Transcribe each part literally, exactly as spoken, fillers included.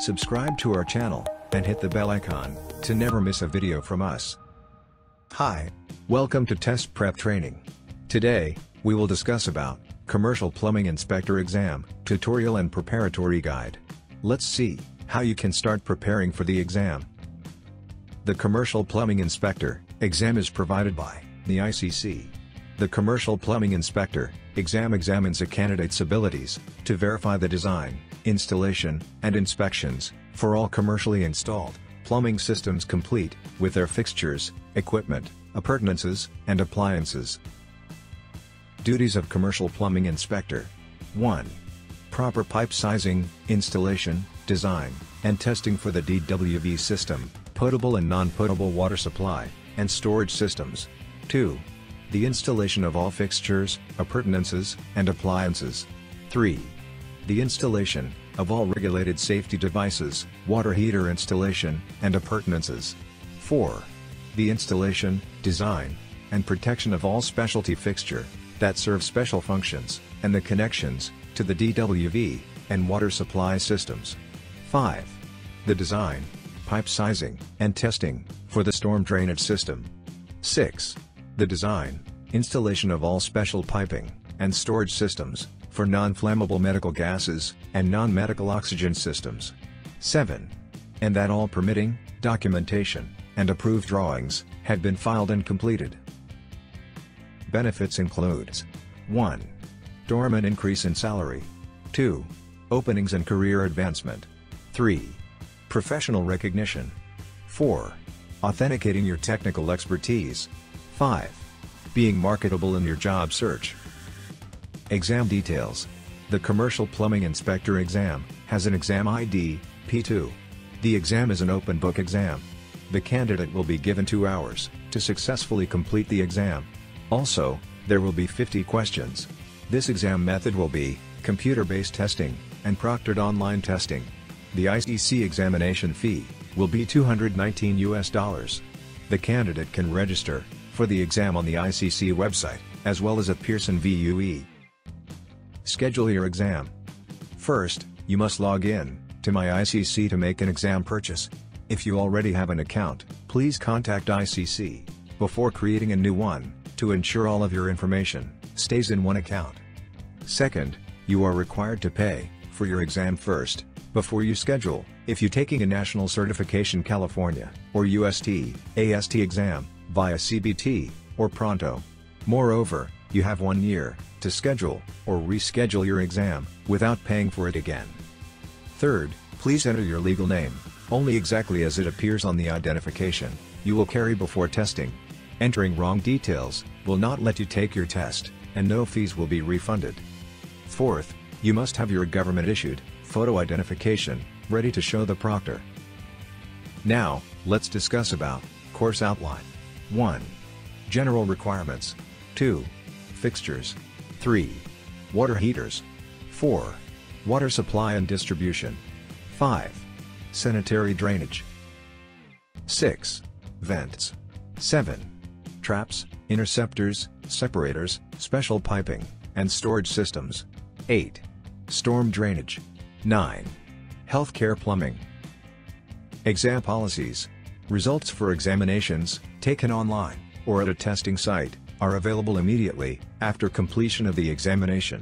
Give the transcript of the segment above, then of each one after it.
subscribe to our channel, and hit the bell icon to never miss a video from us. Hi, welcome to Test Prep Training. Today, we will discuss about Commercial Plumbing Inspector Exam, Tutorial and Preparatory Guide. Let's see how you can start preparing for the exam. The Commercial Plumbing Inspector exam is provided by the I C C. The Commercial Plumbing Inspector exam examines a candidate's abilities to verify the design, installation, and inspections for all commercially installed plumbing systems complete with their fixtures, equipment, appurtenances, and appliances. Duties of Commercial Plumbing Inspector. one. Proper pipe sizing, installation, design, and testing for the D W V system, potable and non-potable water supply, and storage systems. two. The installation of all fixtures, appurtenances, and appliances. three. The installation of all regulated safety devices, water heater installation, and appliances. four. The installation, design, and protection of all specialty fixture that serve special functions, and the connections to the D W V and water supply systems. five. The design, pipe sizing, and testing for the storm drainage system. six. The design, installation of all special piping and storage systems for non-flammable medical gases and non-medical oxygen systems. seven. And that all permitting, documentation, and approved drawings have been filed and completed. Benefits includes one. Dormant increase in salary. two. Openings and career advancement. three. Professional recognition. four. Authenticating your technical expertise. five. Being marketable in your job search. Exam details. The Commercial Plumbing Inspector exam has an exam I D, P two. The exam is an open book exam. The candidate will be given two hours to successfully complete the exam. Also, there will be fifty questions. This exam method will be computer-based testing and proctored online testing. The I C C examination fee will be two hundred nineteen U S dollars. The candidate can register for the exam on the I C C website, as well as at Pearson V U E. Schedule your exam. First, you must log in to My I C C to make an exam purchase. If you already have an account, please contact I C C before creating a new one to ensure all of your information stays in one account. Second, you are required to pay for your exam first before you schedule if you're taking a National Certification California or U S T, A S T exam via C B T or Pronto. Moreover, you have one year to schedule or reschedule your exam without paying for it again. Third, please enter your legal name only exactly as it appears on the identification you will carry before testing. Entering wrong details will not let you take your test, and no fees will be refunded. Fourth, you must have your government-issued photo identification ready to show the proctor. Now, let's discuss about course outline. one. General requirements. two. Fixtures. three. Water heaters. four. Water supply and distribution. five. Sanitary drainage. six. Vents. seven. Traps, interceptors, separators, special piping, and storage systems. eight. Storm drainage. nine. Healthcare plumbing. Exam policies. Results for examinations taken online or at a testing site are available immediately after completion of the examination.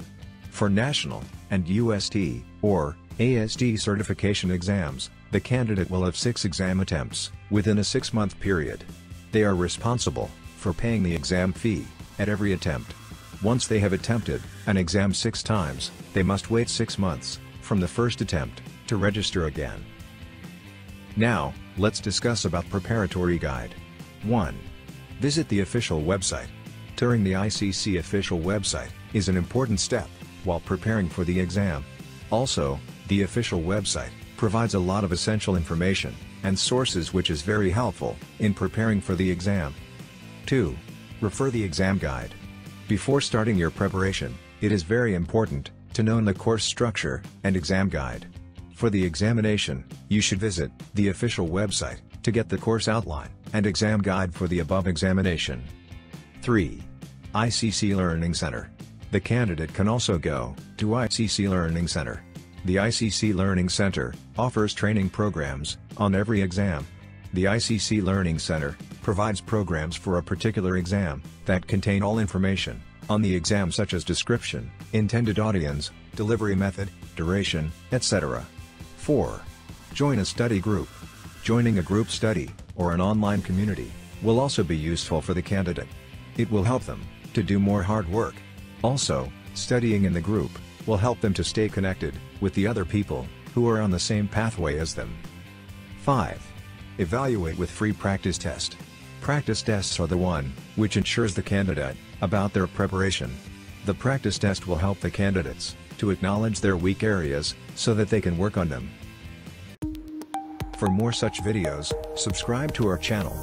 For national and U S T or A S D certification exams, the candidate will have six exam attempts within a six-month period. They are responsible for paying the exam fee at every attempt. Once they have attempted an exam six times, they must wait six months from the first attempt to register again. Now, let's discuss about preparatory guide. one. Visit the official website. Touring the I C C official website is an important step while preparing for the exam. Also, the official website provides a lot of essential information and sources which is very helpful in preparing for the exam. two. Refer the exam guide. Before starting your preparation, it is very important to know the course structure and exam guide. For the examination, you should visit the official website to get the course outline and exam guide for the above examination. three. I C C Learning Center. The candidate can also go to I C C Learning Center. The I C C Learning Center offers training programs on every exam. The I C C Learning Center provides programs for a particular exam that contain all information on the exam such as description, intended audience, delivery method, duration, et cetera. four. Join a study group. Joining a group study, or an online community, will also be useful for the candidate. It will help them to do more hard work. Also, studying in the group will help them to stay connected with the other people who are on the same pathway as them. five. Evaluate with free practice test. Practice tests are the one which ensures the candidate about their preparation. The practice test will help the candidates to acknowledge their weak areas so that they can work on them. For more such videos, subscribe to our channel.